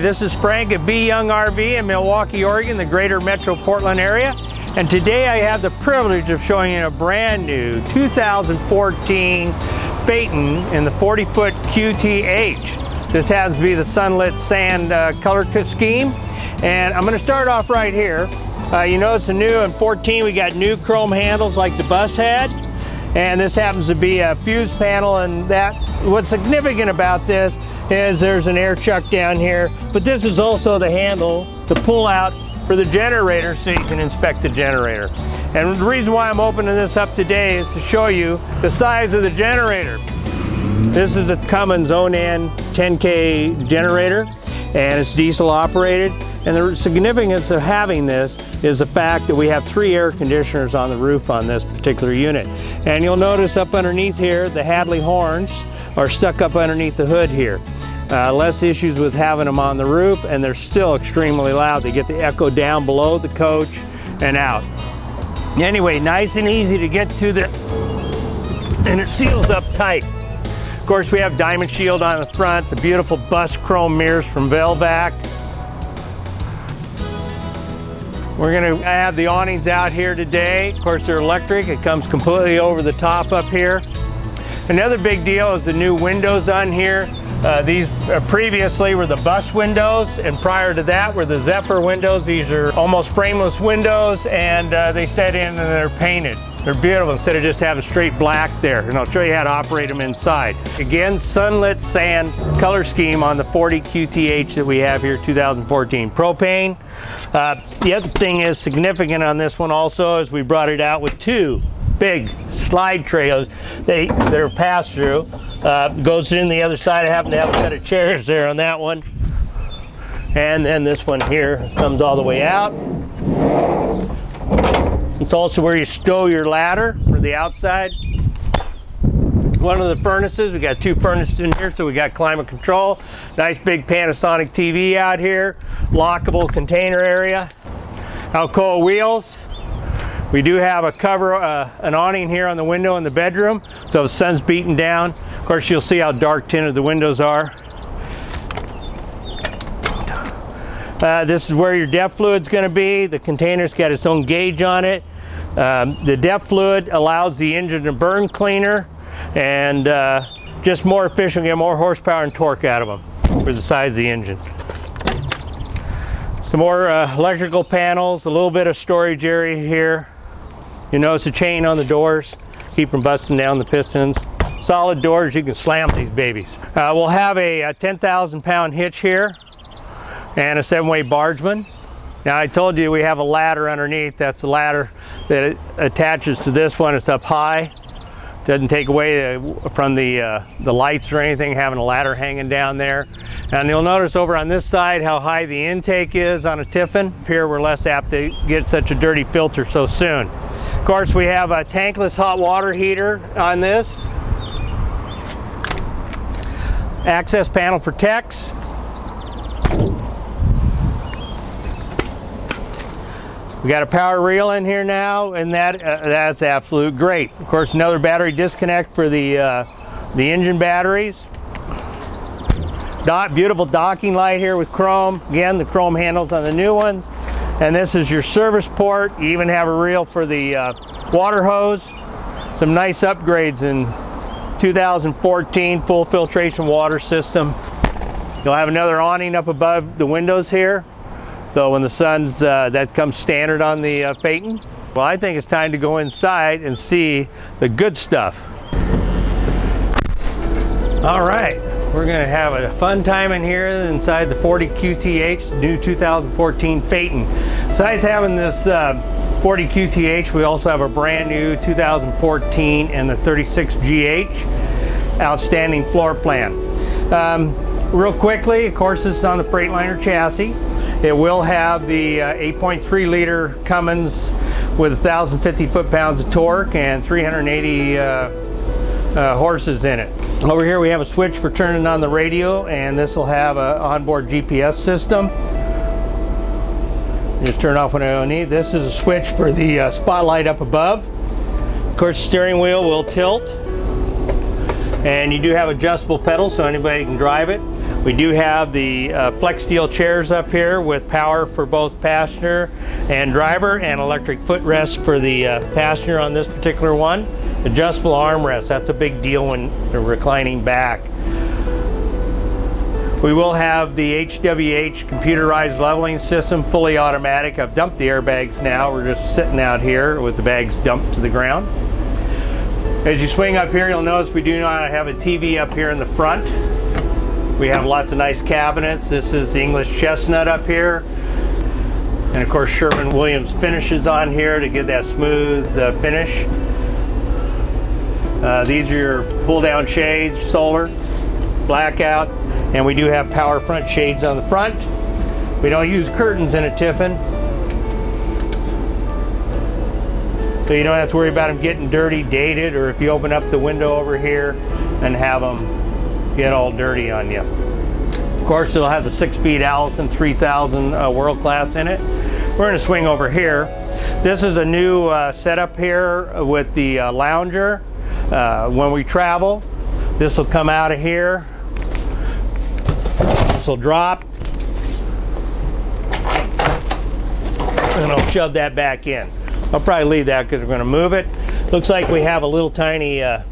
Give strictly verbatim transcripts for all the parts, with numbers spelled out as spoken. this is Frank at B. Young R V in Milwaukie, Oregon, the greater metro Portland area. And today I have the privilege of showing you a brand new two thousand fourteen Phaeton in the forty foot Q T H. This has to be the sunlit sand uh, color scheme. And I'm going to start off right here. Uh, you notice the new in fourteen, we got new chrome handles like the bus had. And this happens to be a fuse panel, and that what's significant about this is there's an air chuck down here, but this is also the handle, the pull out for the generator, so you can inspect the generator. And the reason why I'm opening this up today is to show you the size of the generator. This is a Cummins Onan ten K generator, and it's diesel operated. And the significance of having this is the fact that we have three air conditioners on the roof on this particular unit. And you'll notice up underneath here, the Hadley horns are stuck up underneath the hood here. Uh, less issues with having them on the roof, and they're still extremely loud. They get the echo down below the coach and out. Anyway, nice and easy to get to the, and it seals up tight. Of course, we have Diamond Shield on the front, the beautiful bus chrome mirrors from Velvac. We're going to have the awnings out here today. Of course, they're electric. It comes completely over the top up here. Another big deal is the new windows on here. Uh, these uh, previously were the bus windows, and prior to that were the Zephyr windows. These are almost frameless windows, and uh, they set in and they're painted. They're beautiful instead of just having straight black there. And I'll show you how to operate them inside. Again, sunlit sand color scheme on the forty Q T H that we have here, two thousand fourteen propane. Uh, the other thing is significant on this one also is we brought it out with two big slide trailers they, that are passed through. Uh, goes in the other side. I happen to have a set of chairs there on that one. And then this one here comes all the way out. It's also where you stow your ladder for the outside. One of the furnaces, we got two furnaces in here, so we got climate control. Nice big Panasonic T V out here. Lockable container area. Alcoa wheels. We do have a cover, uh, an awning here on the window in the bedroom, so the sun's beating down. Of course, you'll see how dark tinted the windows are. Uh, this is where your D E F fluid's going to be. The container's got its own gauge on it. Um, the D E F fluid allows the engine to burn cleaner and uh, just more efficient, get more horsepower and torque out of them for the size of the engine. Some more uh, electrical panels, a little bit of storage area here. You notice a chain on the doors, keep from busting down the pistons. Solid doors, you can slam these babies. Uh, we'll have a, a ten thousand pound hitch here, and a seven way bargeman. Now I told you we have a ladder underneath. That's the ladder that attaches to this one. It's up high. Doesn't take away from the, uh, the lights or anything, having a ladder hanging down there. And you'll notice over on this side how high the intake is on a Tiffin. Here we're less apt to get such a dirty filter so soon. Of course, we have a tankless hot water heater on this. Access panel for techs. We got a power reel in here now, and that uh, that's absolute great. Of course, another battery disconnect for the uh, the engine batteries. Dot beautiful docking light here with chrome. Again, the chrome handles on the new ones, and this is your service port. You even have a reel for the uh, water hose. Some nice upgrades in two thousand fourteen full filtration water system. You'll have another awning up above the windows here. So when the sun's, uh, that comes standard on the uh, Phaeton. Well, I think it's time to go inside and see the good stuff. All right, we're gonna have a fun time in here inside the forty Q T H, new two thousand fourteen Phaeton. Besides having this uh, forty Q T H, we also have a brand new two thousand fourteen and the thirty-six G H, outstanding floor plan. Um, real quickly, of course, this is on the Freightliner chassis. It will have the uh, eight point three liter Cummins with one thousand fifty foot-pounds of torque and three hundred eighty uh, uh, horses in it. Over here we have a switch for turning on the radio, and this will have an onboard G P S system. Just turn off when I don't need. This is a switch for the uh, spotlight up above. Of course, steering wheel will tilt, and you do have adjustable pedals so anybody can drive it. We do have the uh, Flex Steel chairs up here with power for both passenger and driver, and electric footrest for the uh, passenger on this particular one. Adjustable armrest, that's a big deal when you're reclining back. We will have the H W H computerized leveling system, fully automatic. I've dumped the airbags now. We're just sitting out here with the bags dumped to the ground. As you swing up here, you'll notice we do not have a T V up here in the front. We have lots of nice cabinets. This is the English chestnut up here. And of course, Sherwin-Williams finishes on here to give that smooth uh, finish. Uh, these are your pull-down shades, solar, blackout. And we do have power front shades on the front. We don't use curtains in a Tiffin, so you don't have to worry about them getting dirty, dated, or if you open up the window over here and have them get all dirty on you. Of course, it'll have the six-speed Allison three thousand uh, World Class in it. We're gonna swing over here. This is a new uh, setup here with the uh, lounger. Uh, when we travel, this will come out of here. This will drop, and I'll shove that back in. I'll probably leave that because we're going to move it. Looks like we have a little tiny, uh,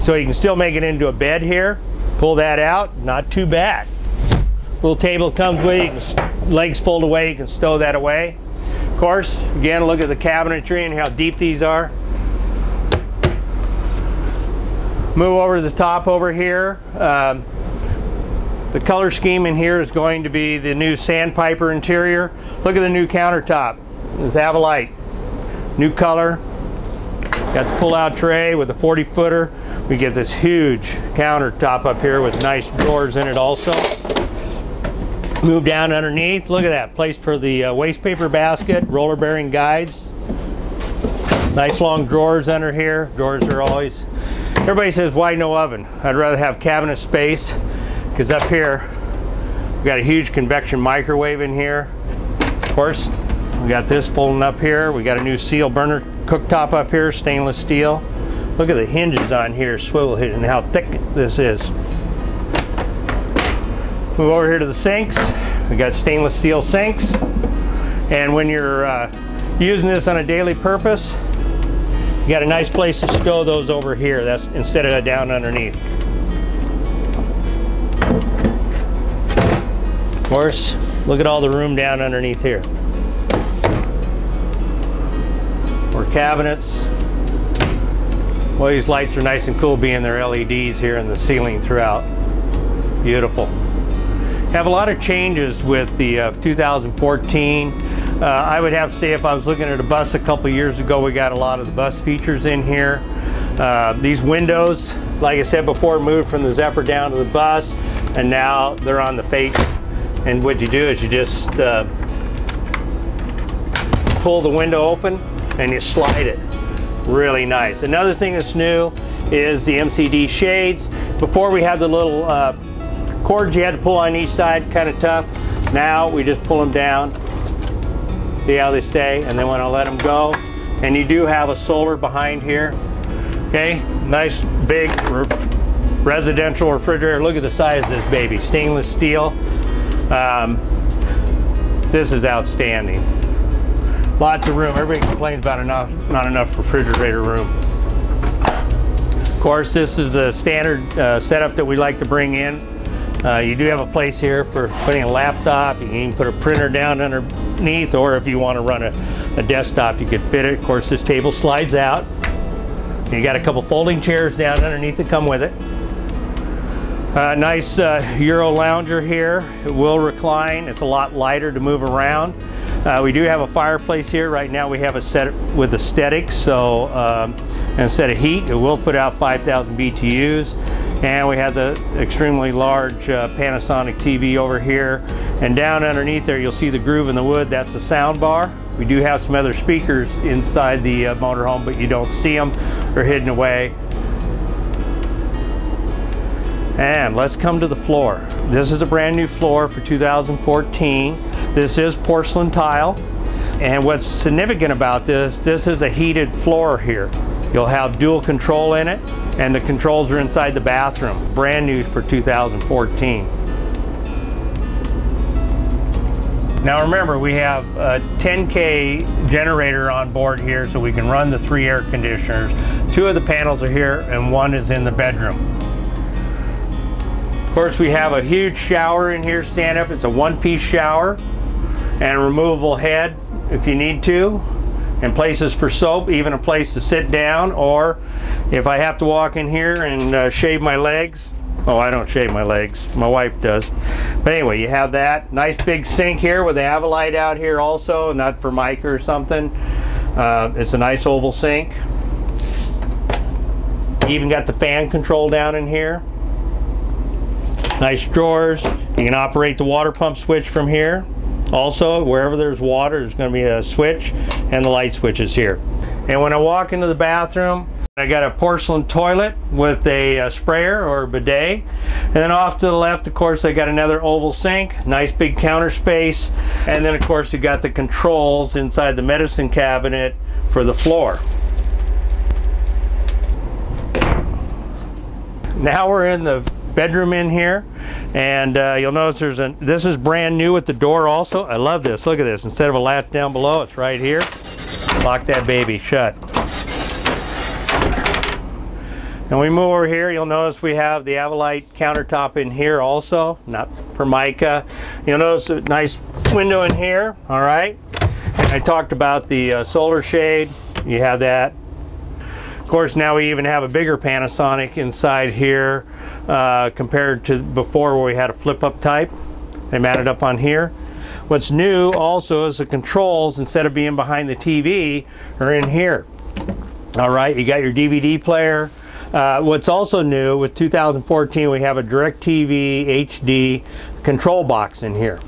so you can still make it into a bed here. Pull that out, not too bad. Little table comes with you, can, legs fold away, you can stow that away. Of course, again, look at the cabinetry and how deep these are. Move over to the top over here. Um, the color scheme in here is going to be the new Sandpiper interior. Look at the new countertop. It's Avalite. New color. Got the pull-out tray with a forty footer. We get this huge countertop up here with nice drawers in it also. Move down underneath. Look at that. Place for the uh, waste paper basket, roller bearing guides. Nice long drawers under here. Drawers are always... Everybody says, why no oven? I'd rather have cabinet space, because up here, we've got a huge convection microwave in here. Of course, we got this folding up here. We got a new seal burner cooktop up here, stainless steel. Look at the hinges on here, swivel hinge, and how thick this is. Move over here to the sinks. We got stainless steel sinks. And when you're uh, using this on a daily purpose, you got a nice place to stow those over here. That's instead of down underneath. Of course, look at all the room down underneath here. More cabinets. Well, these lights are nice and cool being their L E Ds here in the ceiling throughout. Beautiful. Have a lot of changes with the uh, two thousand fourteen. Uh, I would have to say, if I was looking at a bus a couple years ago, we got a lot of the bus features in here. Uh, these windows, like I said before, moved from the Zephyr down to the bus, and now they're on the Phaeton. And what you do is you just uh, pull the window open and you slide it. Really nice. Another thing that's new is the M C D shades. Before, we had the little uh, cords you had to pull on each side, kind of tough. Now we just pull them down. See how they stay, and then when I let them go. And you do have a solar behind here. Okay, nice big re residential refrigerator. Look at the size of this baby, stainless steel. Um, this is outstanding. Lots of room. Everybody complains about enough, not enough refrigerator room. Of course, this is the standard uh, setup that we like to bring in. Uh, you do have a place here for putting a laptop. You can even put a printer down underneath, or if you want to run a, a desktop, you could fit it. Of course, this table slides out. You got a couple folding chairs down underneath that come with it. Uh, nice uh, Euro lounger here. It will recline. It's a lot lighter to move around. Uh, we do have a fireplace here. Right now we have a set with aesthetics, so um, instead of heat, it will put out five thousand B T Us. And we have the extremely large uh, Panasonic T V over here. And down underneath there, you'll see the groove in the wood. That's a sound bar. We do have some other speakers inside the uh, motorhome, but you don't see them. They're hidden away. And let's come to the floor. This is a brand new floor for two thousand fourteen. This is porcelain tile. And what's significant about this, this is a heated floor here. You'll have dual control in it, and the controls are inside the bathroom. Brand new for two thousand fourteen. Now remember, we have a ten K generator on board here, so we can run the three air conditioners. Two of the panels are here and one is in the bedroom. Of course, we have a huge shower in here, stand up. It's a one-piece shower and a removable head if you need to, and places for soap, even a place to sit down, or if I have to walk in here and uh, shave my legs. Oh, I don't shave my legs. My wife does. But anyway, you have that. Nice big sink here with the Avalite out here also, not for mica or something. Uh, it's a nice oval sink. Even got the fan control down in here. Nice drawers. You can operate the water pump switch from here. Also, wherever there's water, there's going to be a switch, and the light switch is here. And when I walk into the bathroom, I got a porcelain toilet with a uh, sprayer or a bidet, and then off to the left, of course, I got another oval sink, nice big counter space, and then of course you got the controls inside the medicine cabinet for the floor. Now we're in the bedroom in here, and uh, you'll notice there's a this is brand new with the door also. I love this. Look at this. Instead of a latch down below, it's right here. Lock that baby shut. And we move over here, you'll notice we have the Avalite countertop in here also, not Formica. You'll notice a nice window in here, all right? And I talked about the uh, solar shade, you have that. Of course, now we even have a bigger Panasonic inside here uh, compared to before where we had a flip-up type. They mounted up on here. What's new also is the controls, instead of being behind the T V, are in here. All right, you got your D V D player. Uh, what's also new with two thousand fourteen, we have a DirecTV H D control box in here.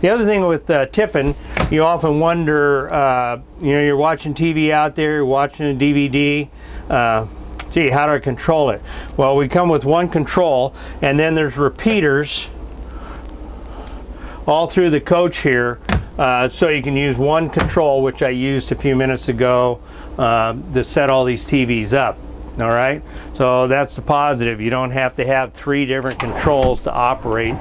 The other thing with uh, Tiffin, you often wonder, uh, you know, you're watching T V out there, you're watching a D V D, uh, gee, how do I control it? Well, we come with one control, and then there's repeaters all through the coach here, uh, so you can use one control, which I used a few minutes ago uh, to set all these T Vs up. All right, so that's the positive. You don't have to have three different controls to operate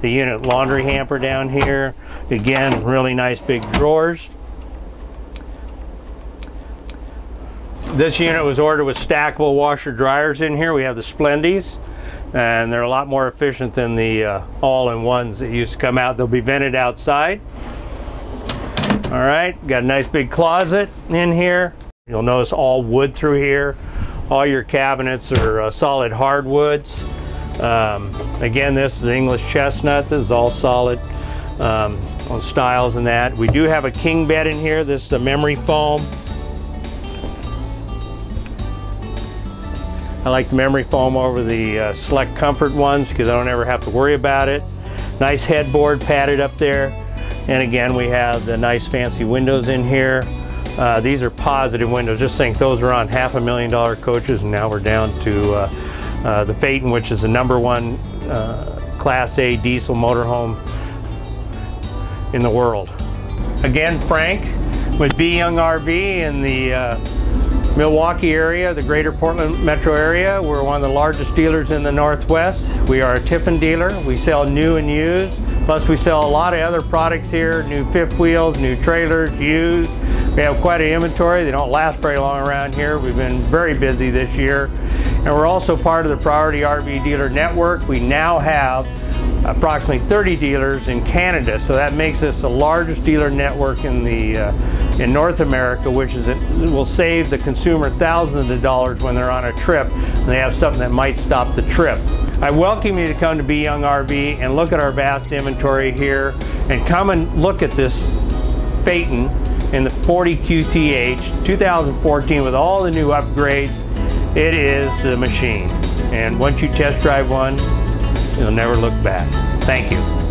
the unit. Laundry hamper down here. Again, really nice big drawers. This unit was ordered with stackable washer dryers in here. We have the Splendides, and they're a lot more efficient than the uh, all-in-ones that used to come out. They'll be vented outside. All right, got a nice big closet in here. You'll notice all wood through here. All your cabinets are uh, solid hardwoods. Um, again, this is English chestnut. This is all solid um, on styles and that. We do have a king bed in here. This is a memory foam. I like the memory foam over the uh, Select Comfort ones because I don't ever have to worry about it. Nice headboard padded up there. And again, we have the nice fancy windows in here. Uh, these are positive windows. Just think, those were on half a million dollar coaches, and now we're down to uh, uh, the Phaeton, which is the number one uh, Class A diesel motorhome in the world. Again, Frank with B. Young R V in the uh, Milwaukee area, the greater Portland metro area. We're one of the largest dealers in the Northwest. We are a Tiffin dealer. We sell new and used. Plus, we sell a lot of other products here, new fifth wheels, new trailers, used. We have quite an inventory. They don't last very long around here. We've been very busy this year. And we're also part of the Priority R V Dealer Network. We now have approximately thirty dealers in Canada. So that makes us the largest dealer network in, the, uh, in North America, which is it will save the consumer thousands of dollars when they're on a trip and they have something that might stop the trip. I welcome you to come to B. Young R V and look at our vast inventory here, and come and look at this Phaeton in the forty Q T H two thousand fourteen with all the new upgrades. It is the machine. And once you test drive one, you'll never look back. Thank you.